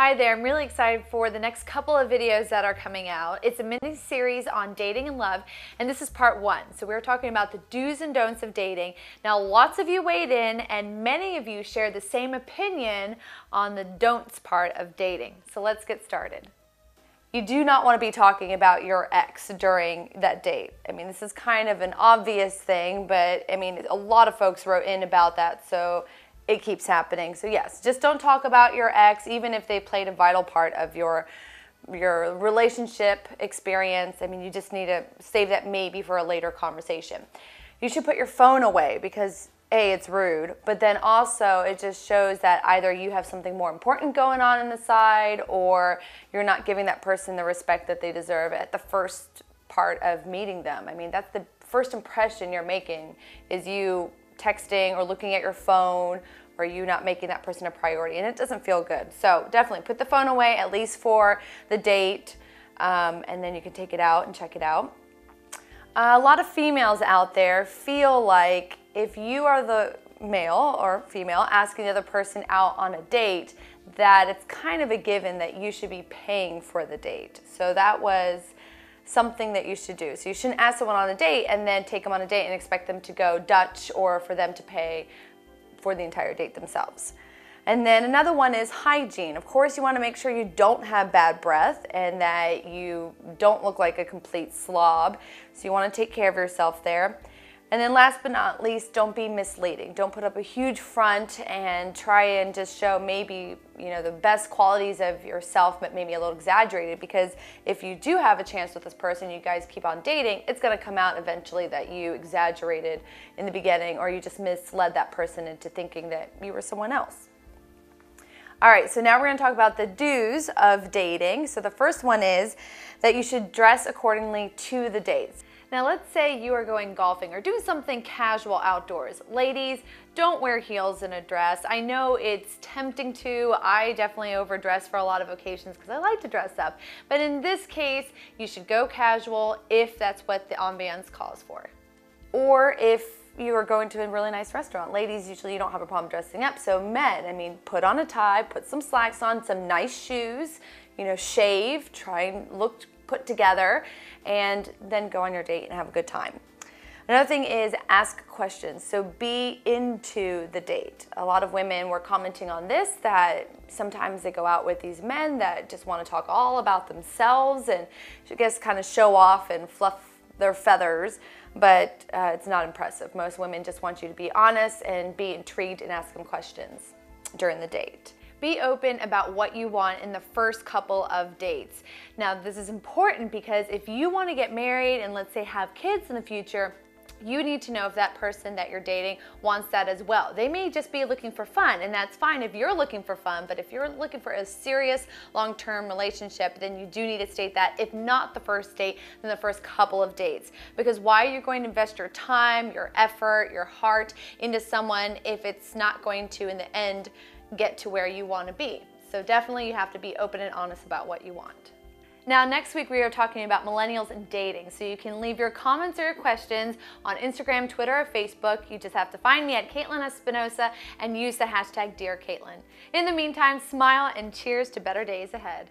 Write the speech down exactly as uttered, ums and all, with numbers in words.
Hi there, I'm really excited for the next couple of videos that are coming out. It's a mini series on dating and love, and this is part one. So we're talking about the do's and don'ts of dating. Now lots of you weighed in and many of you shared the same opinion on the don'ts part of dating. So let's get started. You do not want to be talking about your ex during that date. I mean, this is kind of an obvious thing, but I mean, a lot of folks wrote in about that, so it keeps happening. So yes, just don't talk about your ex, even if they played a vital part of your your relationship experience. I mean, you just need to save that maybe for a later conversation. You should put your phone away because A, it's rude, but then also it just shows that either you have something more important going on in the side or you're not giving that person the respect that they deserve at the first part of meeting them. I mean, that's the first impression you're making is you texting or looking at your phone, or you not making that person a priority, and it doesn't feel good. So definitely put the phone away at least for the date, um, and then you can take it out and check it out. Uh, a lot of females out there feel like if you are the male or female asking the other person out on a date, that it's kind of a given that you should be paying for the date. So that was something that you should do. So you shouldn't ask someone on a date and then take them on a date and expect them to go Dutch or for them to pay for the entire date themselves. And then another one is hygiene. Of course, you want to make sure you don't have bad breath and that you don't look like a complete slob. So you want to take care of yourself there. And then last but not least, don't be misleading. Don't put up a huge front and try and just show maybe, you know, the best qualities of yourself, but maybe a little exaggerated, because if you do have a chance with this person, you guys keep on dating, it's gonna come out eventually that you exaggerated in the beginning or you just misled that person into thinking that you were someone else. All right, so now we're gonna talk about the do's of dating. So the first one is that you should dress accordingly to the dates. Now let's say you are going golfing or doing something casual outdoors. Ladies, don't wear heels in a dress. I know it's tempting to. I definitely overdress for a lot of occasions because I like to dress up. But in this case, you should go casual if that's what the ambiance calls for. Or if you are going to a really nice restaurant. Ladies, usually you don't have a problem dressing up. So men, I mean, put on a tie, put some slacks on, some nice shoes, you know, shave, try and look put together, and then go on your date and have a good time. Another thing is ask questions, so be into the date. A lot of women were commenting on this, that sometimes they go out with these men that just want to talk all about themselves and I guess kind of show off and fluff their feathers, but uh, it's not impressive. Most women just want you to be honest and be intrigued and ask them questions during the date. Be open about what you want in the first couple of dates. Now, this is important because if you want to get married and let's say have kids in the future, you need to know if that person that you're dating wants that as well. They may just be looking for fun, and that's fine if you're looking for fun, but if you're looking for a serious long-term relationship, then you do need to state that, if not the first date, then the first couple of dates. Because why are you going to invest your time, your effort, your heart into someone if it's not going to, in the end, get to where you want to be? So definitely you have to be open and honest about what you want. Now next week we are talking about millennials and dating, so you can leave your comments or your questions on Instagram, Twitter, or Facebook. You just have to find me at Caitilin Espinosa and use the hashtag Dear Caitilin. In the meantime, smile and cheers to better days ahead.